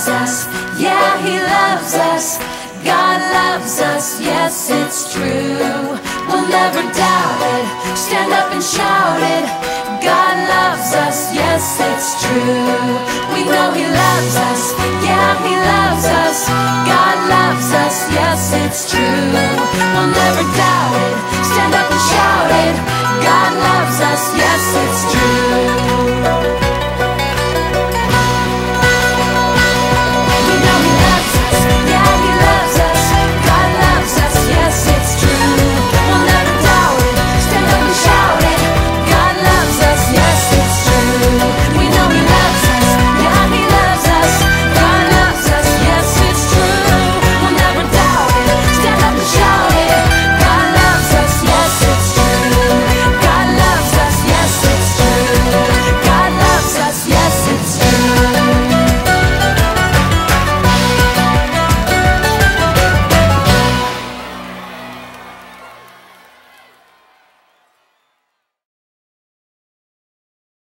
Us. Yeah, He loves us. God loves us. Yes, it's true. We'll never doubt it. Stand up and shout it. God loves us. Yes, it's true. We know He loves us. Yeah, He loves us. God loves us. Yes, it's true. We'll never doubt it. Stand up and shout it. God loves us. Yes, it's true.